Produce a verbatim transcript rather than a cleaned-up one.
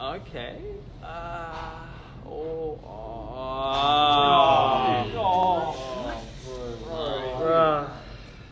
Okay. Uh...